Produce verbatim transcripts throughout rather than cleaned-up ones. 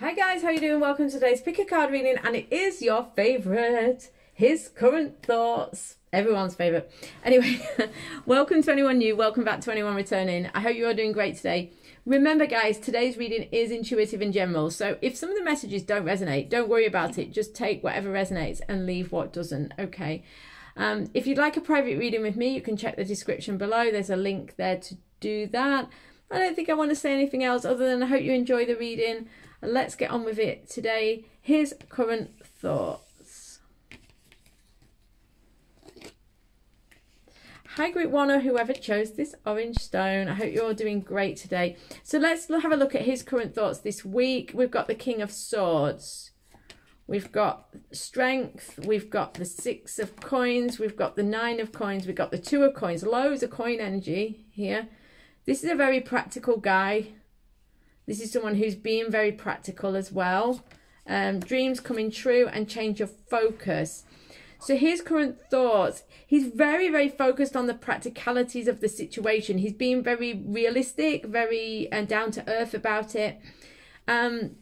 Hi guys, how you doing? Welcome to today's pick a card reading, and it is your favorite, his current thoughts, everyone's favorite. Anyway, welcome to anyone new, welcome back to anyone returning. I hope you are doing great today. Remember guys, today's reading is intuitive in general, so if some of the messages don't resonate, don't worry about it. Just take whatever resonates and leave what doesn't, okay? Um, if you'd like a private reading with me, you can check the description below. There's a link there to do that. I don't think I want to say anything else other than I hope you enjoy the reading. Let's get on with it today. His current thoughts. Hi group one, or whoever chose this orange stone. I hope you're all doing great today. So let's have a look at his current thoughts this week. We've got the King of Swords. We've got Strength. We've got the Six of Coins. We've got the Nine of Coins. We've got the Two of Coins. Loads of coin energy here. This is a very practical guy. This is someone who's being very practical as well. Um, dreams coming true and change of focus. So his current thoughts. He's very, very focused on the practicalities of the situation. He's being very realistic, very uh, down to earth about it. Um,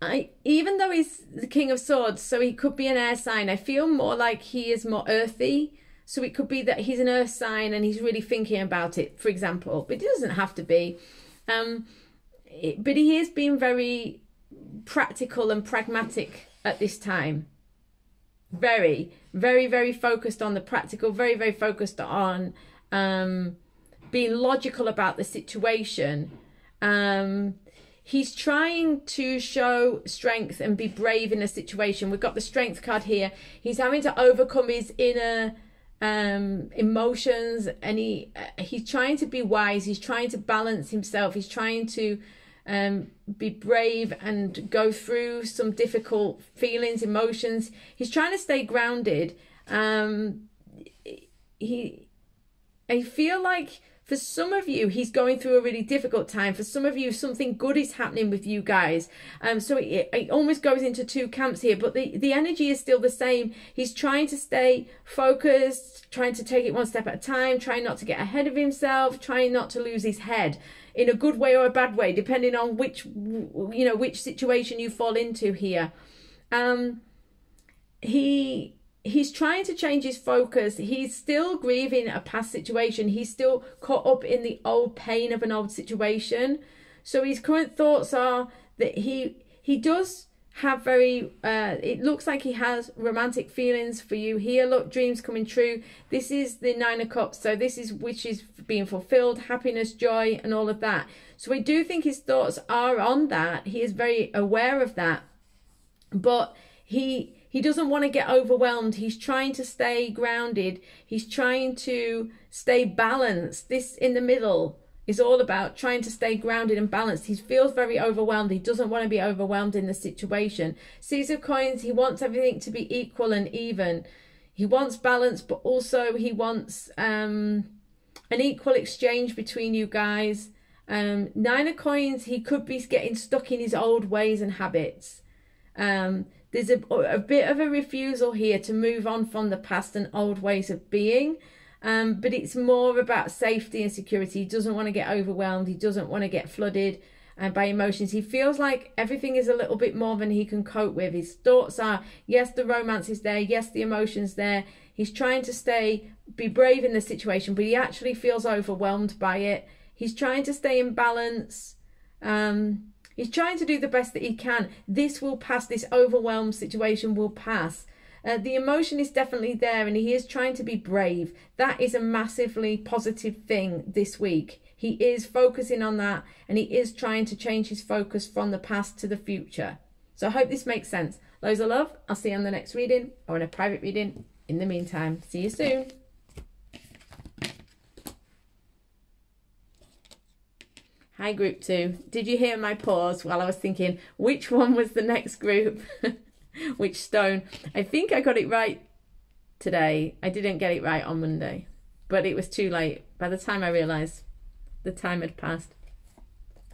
I, even though he's the King of Swords, so he could be an air sign, I feel more like he is more earthy. So it could be that he's an earth sign and he's really thinking about it, for example. But it doesn't have to be. Um, it, but he is being very practical and pragmatic at this time. Very, very, very focused on the practical. Very, very focused on um, being logical about the situation. Um, he's trying to show strength and be brave in a situation. We've got the Strength card here. He's having to overcome his inner... Um, emotions, and he uh, he's trying to be wise. He's trying to balance himself. He's trying to um, be brave and go through some difficult feelings, emotions. He's trying to stay grounded. Um, he, I feel like for some of you, he's going through a really difficult time. For some of you, something good is happening with you guys. Um, so it, it almost goes into two camps here, but the, the energy is still the same. He's trying to stay focused, trying to take it one step at a time, trying not to get ahead of himself, trying not to lose his head in a good way or a bad way, depending on which, you know, which situation you fall into here. Um, he... He's trying to change his focus. He's still grieving a past situation. He's still caught up in the old pain of an old situation. So his current thoughts are that he he does have very, uh, it looks like he has romantic feelings for you here. Look, dreams coming true. This is the Nine of Cups. So this is which is being fulfilled, happiness, joy, and all of that. So I do think his thoughts are on that. He is very aware of that. But he... He doesn't want to get overwhelmed. He's trying to stay grounded. He's trying to stay balanced. This in the middle is all about trying to stay grounded and balanced. He feels very overwhelmed. He doesn't want to be overwhelmed in the situation. Six of Coins, he wants everything to be equal and even. He wants balance, but also he wants um, an equal exchange between you guys. Um, Nine of Coins, he could be getting stuck in his old ways and habits. Um, There's a, a bit of a refusal here to move on from the past and old ways of being. Um, but it's more about safety and security. He doesn't want to get overwhelmed. He doesn't want to get flooded uh, by emotions. He feels like everything is a little bit more than he can cope with. His thoughts are, yes, the romance is there. Yes, the emotion's there. He's trying to stay, be brave in the situation, but he actually feels overwhelmed by it. He's trying to stay in balance. Um... He's trying to do the best that he can. This will pass. This overwhelmed situation will pass. Uh, the emotion is definitely there, and he is trying to be brave. That is a massively positive thing this week. He is focusing on that, and he is trying to change his focus from the past to the future. So I hope this makes sense. Loads of love. I'll see you on the next reading or in a private reading. In the meantime, see you soon. Hi group two, did you hear my pause while I was thinking which one was the next group, which stone? I think I got it right today. I didn't get it right on Monday, but it was too late. By the time I realised, the time had passed.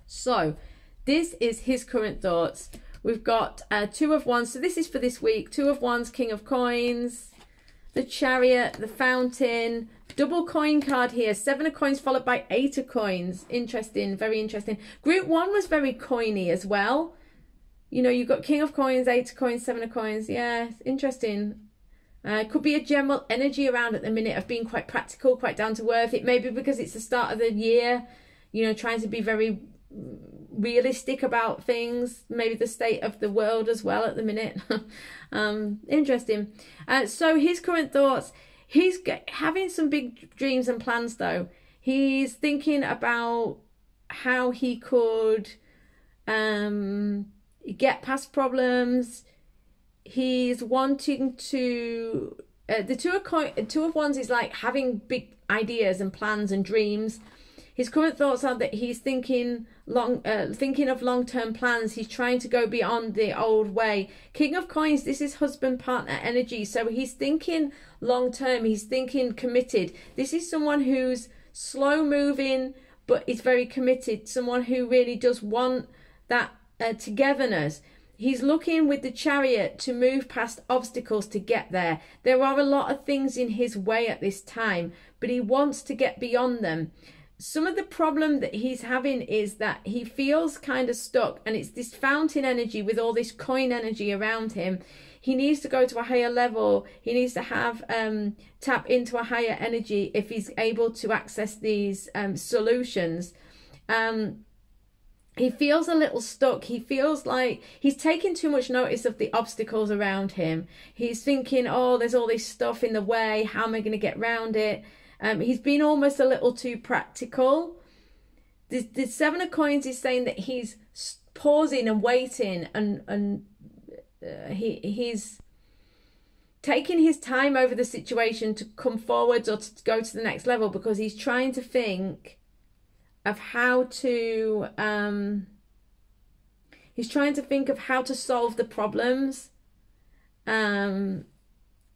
So this is his current thoughts. We've got uh, Two of Wands, so this is for this week. Two of Wands, King of Coins, the Chariot, the Fountain, double coin card here, seven of coins followed by eight of coins. Interesting, very interesting. Group one was very coiny as well. You know, you've got king of coins, eight of coins, seven of coins. Yeah, interesting. Uh, could be a general energy around at the minute of being quite practical, quite down to earth. It may be because it's the start of the year, you know, trying to be very realistic about things, maybe the state of the world as well at the minute. um, interesting. Uh, so his current thoughts, he's having some big dreams and plans though. He's thinking about how he could um, get past problems. He's wanting to, uh, the two of, coin, two of Wands is like having big ideas and plans and dreams. His current thoughts are that he's thinking long, uh, thinking of long-term plans. He's trying to go beyond the old way. King of Coins, this is husband partner energy. So he's thinking long-term. He's thinking committed. This is someone who's slow-moving, but is very committed. Someone who really does want that uh, togetherness. He's looking with the Chariot to move past obstacles to get there. There are a lot of things in his way at this time, but he wants to get beyond them. Some of the problem that he's having is that he feels kind of stuck, and it's this fountain energy with all this coin energy around him. He needs to go to a higher level. He needs to have um, tap into a higher energy if he's able to access these um, solutions. Um, he feels a little stuck. He feels like he's taking too much notice of the obstacles around him. He's thinking, oh, there's all this stuff in the way. How am I going to get round it? Um, he's been almost a little too practical. The, the Seven of Coins is saying that he's pausing and waiting, and and uh, he he's taking his time over the situation to come forwards or to go to the next level, because he's trying to think of how to um, he's trying to think of how to solve the problems, um,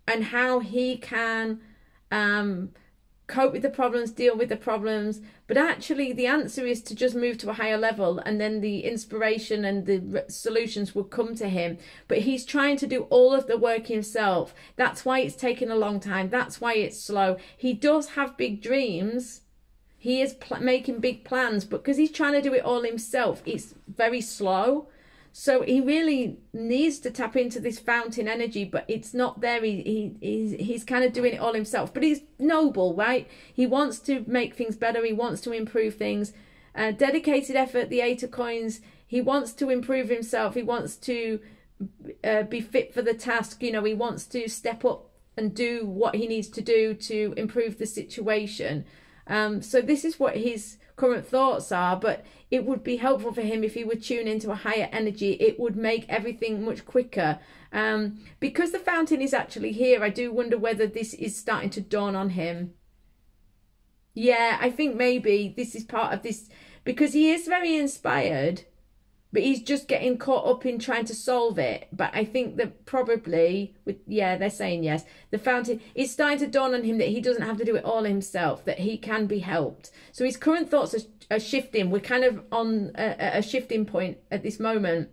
and how he can. Um, cope with the problems, deal with the problems, but actually the answer is to just move to a higher level, and then the inspiration and the solutions will come to him. But he's trying to do all of the work himself. That's why it's taken a long time. That's why it's slow. He does have big dreams. He is making big plans, but because he's trying to do it all himself, it's very slow. So he really needs to tap into this fountain energy, but it's not there. He, he he's, he's kind of doing it all himself, but he's noble, right? He wants to make things better. He wants to improve things. Uh, dedicated effort, the Eight of Coins. He wants to improve himself. He wants to uh, be fit for the task. You know, he wants to step up and do what he needs to do to improve the situation. Um, so this is what his current thoughts are, but it would be helpful for him if he would tune into a higher energy. It would make everything much quicker. Um, because the fountain is actually here, I do wonder whether this is starting to dawn on him. Yeah, I think maybe this is part of this, because he is very inspired, but he's just getting caught up in trying to solve it. But I think that probably, with, yeah, they're saying yes. The fountain, it's starting to dawn on him that he doesn't have to do it all himself, that he can be helped. So his current thoughts are, are shifting. We're kind of on a, a shifting point at this moment.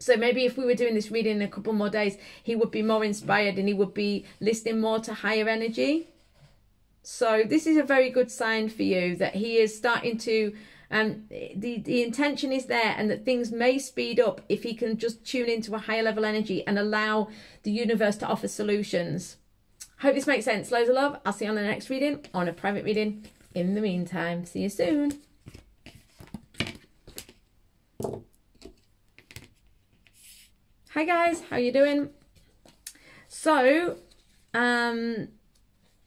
So maybe if we were doing this reading in a couple more days, he would be more inspired and he would be listening more to higher energy. So this is a very good sign for you that he is starting to... Um, the, the intention is there, and that things may speed up if he can just tune into a higher level energy and allow the universe to offer solutions. Hope this makes sense. Loads of love. I'll see you on the next reading, on a private reading. In the meantime, see you soon. Hi guys, how you doing? So, um...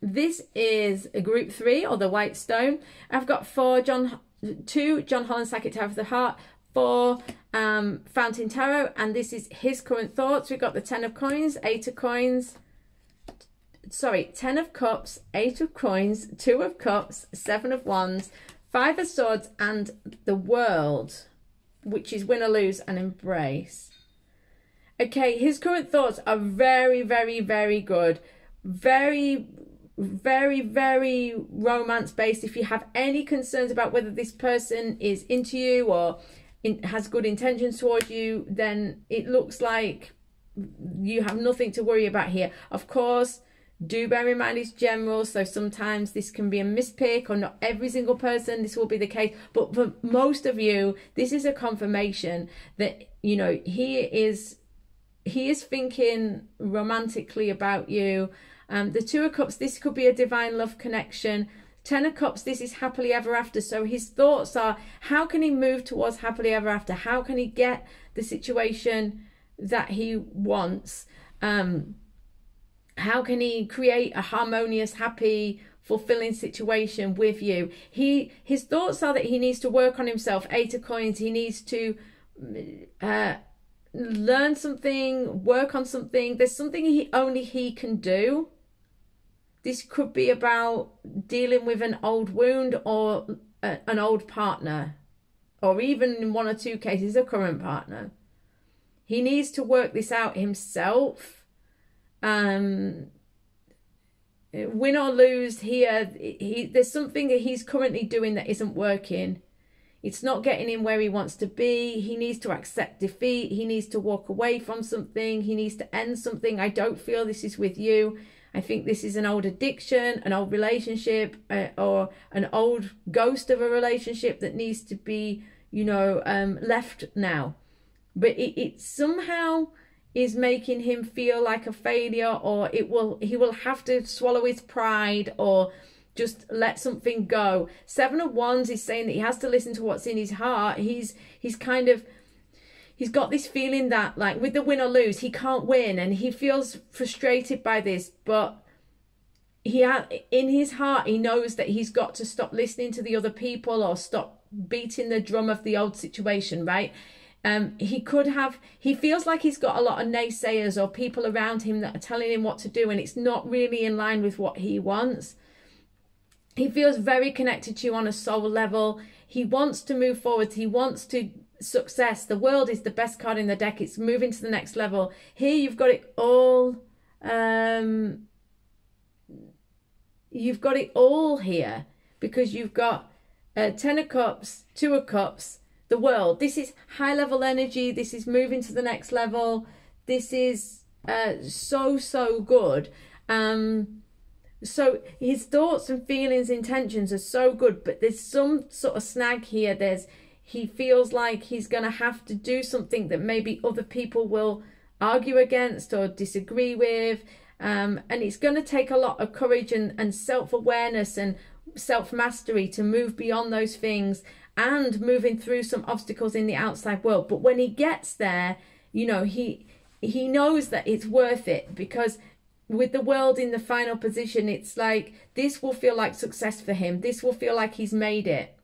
this is a group three, or the white stone. I've got four John, two John Holland Sackett Tarot of the Heart, four um, Fountain Tarot, and this is his current thoughts. We've got the Ten of Coins, Eight of Coins, sorry, Ten of Cups, Eight of Coins, Two of Cups, Seven of Wands, Five of Swords, and the World, which is win or lose and embrace. Okay, his current thoughts are very, very, very good. Very... very very romance based. If you have any concerns about whether this person is into you or in, has good intentions towards you, then it looks like you have nothing to worry about here. Of course, Do bear in mind it's general, so sometimes this can be a mispick, or not every single person this will be the case, but for most of you this is a confirmation that, you know, he is he is thinking romantically about you. Um the Two of Cups, this could be a divine love connection. Ten of Cups, this is happily ever after. So his thoughts are, how can he move towards happily ever after? How can he get the situation that he wants? Um how can he create a harmonious, happy, fulfilling situation with you? He his thoughts are that he needs to work on himself. Eight of Coins, he needs to uh learn something, work on something. There's something he only he can do. This could be about dealing with an old wound, or a, an old partner, or even in one or two cases a current partner. He needs to work this out himself. Um win or lose here, he there's something that he's currently doing that isn't working. It's not getting him where he wants to be. He needs to accept defeat. He needs to walk away from something. He needs to end something. I don't feel this is with you. I think this is an old addiction, an old relationship, uh, or an old ghost of a relationship that needs to be, you know, um left now. But it, it somehow is making him feel like a failure, or it will he will have to swallow his pride, or just let something go. Seven of Wands is saying that he has to listen to what's in his heart. He's he's kind of he's got this feeling that, like, with the win or lose, he can't win, and he feels frustrated by this, but he ha in his heart he knows that he's got to stop listening to the other people, or stop beating the drum of the old situation, right? Um, he could have, he feels like he's got a lot of naysayers or people around him that are telling him what to do, and it's not really in line with what he wants. He feels very connected to you on a soul level. He wants to move forward. He wants to success. The World is the best card in the deck. It's moving to the next level. Here you've got it all. Um, you've got it all here, because you've got uh, Ten of Cups, Two of Cups, the World. This is high level energy. This is moving to the next level. This is uh, so, so good. Um, so his thoughts and feelings, intentions are so good, but there's some sort of snag here. There's, he feels like he's going to have to do something that maybe other people will argue against or disagree with. Um, and it's going to take a lot of courage and, and self-awareness and self-mastery to move beyond those things, and moving through some obstacles in the outside world. But when he gets there, you know, he he knows that it's worth it, because with the World in the final position, it's like this will feel like success for him. This will feel like he's made it.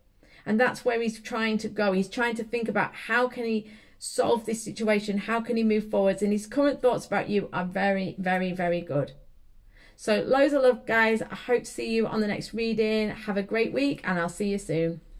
And that's where he's trying to go. He's trying to think about how can he solve this situation? How can he move forwards? And his current thoughts about you are very, very, very good. So loads of love, guys. I hope to see you on the next reading. Have a great week, and I'll see you soon.